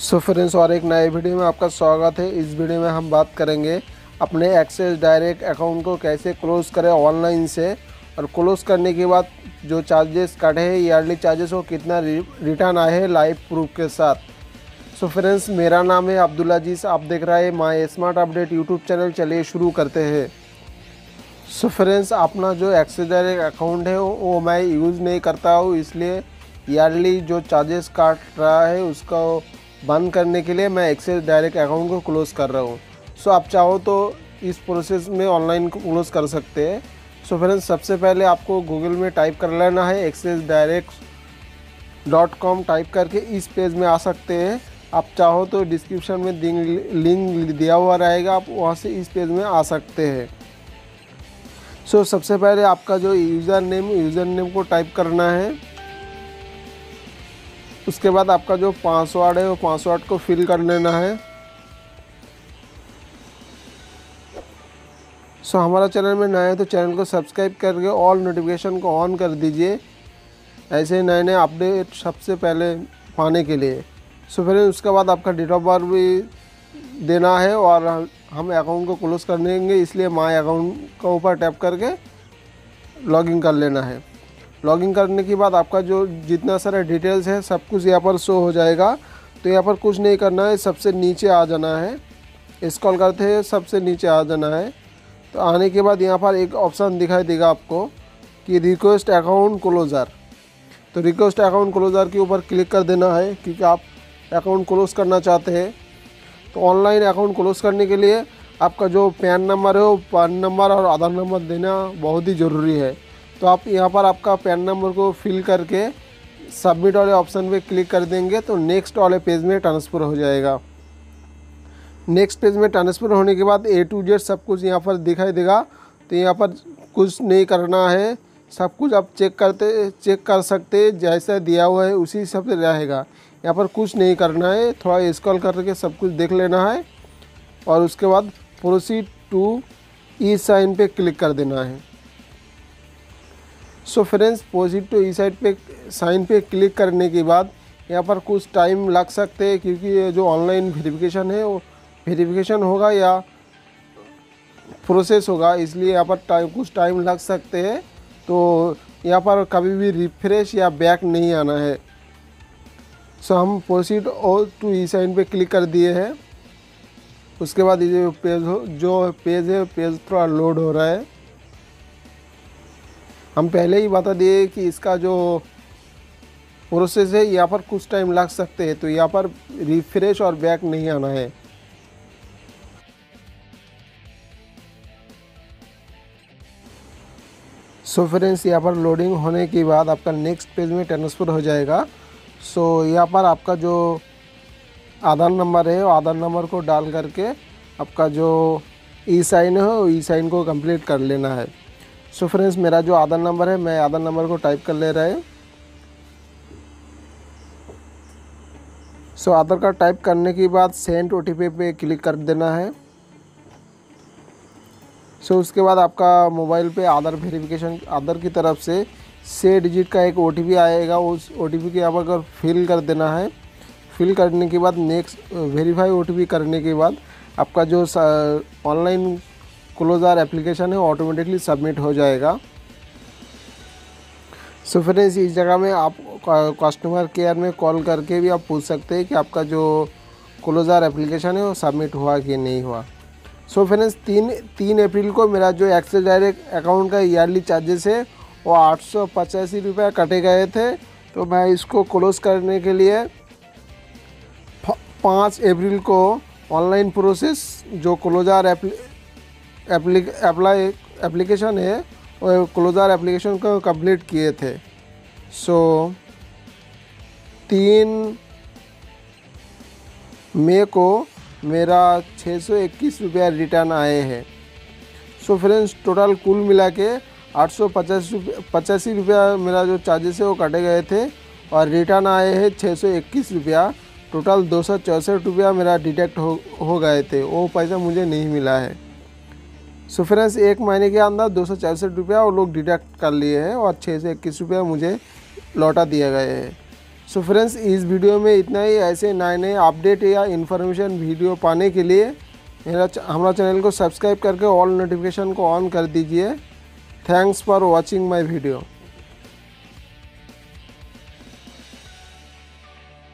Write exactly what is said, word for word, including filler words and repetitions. So friends और एक नए वीडियो में आपका स्वागत है। इस वीडियो में हम बात करेंगे अपने एक्सेस डायरेक्ट अकाउंट को कैसे क्लोज़ करें ऑनलाइन से, और क्लोज़ करने के बाद जो चार्जेस काटे हैं ईयरली चार्जेस वो कितना रिटर्न आए हैं लाइव प्रूफ के साथ। सो फ्रेंड्स मेरा नाम है अब्दुल अजीज, आप देख रहे हैं my smart update YouTube channel. चलिए शुरू करते हैं। सो फ्रेंड्स अपना जो एक्सेस डायरेक्ट अकाउंट है वो मैं यूज़ नहीं करता हूँ, इसलिए ईयरली जो चार्जेस काट रहा है उसका बंद करने के लिए मैं एक्सेस डायरेक्ट अकाउंट को क्लोज़ कर रहा हूँ। सो आप चाहो तो इस प्रोसेस में ऑनलाइन को क्लोज़ कर सकते हैं। सो फ्रेंड्स सबसे पहले आपको गूगल में टाइप कर लेना है access direct dot com, type करके इस पेज में आ सकते हैं। आप चाहो तो डिस्क्रिप्शन में लिंक दिया हुआ रहेगा, आप वहाँ से इस पेज में आ सकते हैं। सो so, सबसे पहले आपका जो यूज़र नेम यूज़र नेम को टाइप करना है, उसके बाद आपका जो पासवर्ड है वो पासवर्ड को फिल कर लेना है। सो so, हमारा चैनल में नए हैं तो चैनल को सब्सक्राइब करके ऑल नोटिफिकेशन को ऑन कर दीजिए, ऐसे ही नए नए अपडेट सबसे पहले पाने के लिए। सो so, फिर उसके बाद आपका डेट ऑफ बर्थ भी देना है, और हम अकाउंट को क्लोज़ कर देंगे इसलिए माय अकाउंट का ऊपर टैप करके लॉगिन कर लेना है। लॉगिन करने के बाद आपका जो जितना सारा डिटेल्स है सब कुछ यहाँ पर शो हो जाएगा। तो यहाँ पर कुछ नहीं करना है, सबसे नीचे आ जाना है, स्क्रॉल करते हैं सबसे नीचे आ जाना है। तो आने के बाद यहाँ पर एक ऑप्शन दिखाई देगा आपको कि रिक्वेस्ट अकाउंट क्लोज़र। तो रिक्वेस्ट अकाउंट क्लोज़र के ऊपर क्लिक कर देना है क्योंकि आप अकाउंट क्लोज़ करना चाहते हैं। तो ऑनलाइन अकाउंट क्लोज़ करने के लिए आपका जो पैन नंबर है वो पैन नंबर और आधार नंबर देना बहुत ही ज़रूरी है। तो आप यहाँ पर आपका पैन नंबर को फिल करके सबमिट वाले ऑप्शन पे क्लिक कर देंगे तो नेक्स्ट वाले पेज में ट्रांसफ़र हो जाएगा। नेक्स्ट पेज में ट्रांसफ़र होने के बाद ए टू जेड सब कुछ यहाँ पर दिखाई देगा। तो यहाँ पर कुछ नहीं करना है, सब कुछ आप चेक करते चेक कर सकते, जैसा दिया हुआ है उसी हिसाब से रहेगा। यहाँ पर कुछ नहीं करना है, थोड़ा स्क्रॉल करके सब कुछ देख लेना है, और उसके बाद प्रोसीड टू ई साइन पे क्लिक कर देना है। So friends proceed to e sign पे साइन पे क्लिक करने के बाद यहाँ पर कुछ टाइम लग सकते हैं क्योंकि जो ऑनलाइन वेरिफिकेशन है वो वेरिफिकेशन होगा या प्रोसेस होगा, इसलिए यहाँ पर टाइम कुछ टाइम लग सकते हैं। तो यहाँ पर कभी भी रिफ्रेश या बैक नहीं आना है। सो so, हम प्रोसीड और टू ई साइन पे क्लिक कर दिए हैं। उसके बाद ये पेज हो जो पेज है पेज थोड़ा लोड हो रहा है। हम पहले ही बता दिए कि इसका जो प्रोसेस है यहाँ पर कुछ टाइम लग सकते हैं, तो यहाँ पर रिफ्रेश और बैक नहीं आना है। सो फ्रेंड्स यहाँ पर लोडिंग होने के बाद आपका नेक्स्ट पेज में ट्रांसफ़र हो जाएगा। सो so, यहाँ पर आपका जो आधार नंबर है वो आधार नंबर को डाल करके आपका जो ई साइन है वो ई साइन को कंप्लीट कर लेना है। सो so, फ्रेंड्स मेरा जो आधार नंबर है मैं आधार नंबर को टाइप कर ले रहा है। So so, Aadhaar card type करने के बाद सेंड ओटीपी पे क्लिक कर देना है। सो so, उसके बाद आपका मोबाइल पे आधार वेरिफिकेशन आधार की तरफ से छः डिजिट का एक ओटीपी आएगा, उस ओटीपी के आप अगर फिल कर देना है। फिल करने के बाद नेक्स्ट वेरीफाई ओटीपी करने के बाद आपका जो ऑनलाइन क्लोज़र एप्लीकेशन है ऑटोमेटिकली सबमिट हो जाएगा। सो फ्रेंड्स इस जगह में आप कस्टमर केयर में कॉल करके भी आप पूछ सकते हैं कि आपका जो क्लोज़र एप्लीकेशन है वो सबमिट हुआ कि नहीं हुआ। सो फ्रेंड्स तीन तीन अप्रैल को मेरा जो एक्सेस डायरेक्ट अकाउंट का ईयरली चार्जेस है वो आठ सौ पचासी रुपये कटे गए थे। तो मैं इसको क्लोज़ करने के लिए पाँच अप्रैल को ऑनलाइन प्रोसेस जो क्लोज़र अप्लाई एप्लीकेशन है वो क्लोज़र एप्लीकेशन को कंप्लीट किए थे। सो तीन मई को मेरा छः सौ इक्कीस रुपया रिटर्न आए हैं। सो फ्रेंड्स टोटल कुल मिला के आठ सौ पचास पचासी रुपया मेरा जो चार्जेस है वो कटे गए थे, और रिटर्न आए हैं छः सौ इक्कीस रुपया। टोटल दो सौ चौंसठ रुपया मेरा डिटेक्ट हो हो गए थे, वो पैसा मुझे नहीं मिला है। सो फ्रेंड्स एक महीने के अंदर दो सौ चौंसठ रुपया वो लोग डिटेक्ट कर लिए हैं, और छः सौ इक्कीस रुपया मुझे लौटा दिया गया है। सो फ्रेंड्स, इस वीडियो में इतना ही। ऐसे नए नए अपडेट या इन्फॉर्मेशन वीडियो पाने के लिए मेरा हमारा चैनल को सब्सक्राइब करके ऑल नोटिफिकेशन को ऑन कर दीजिए। Thanks for watching my video.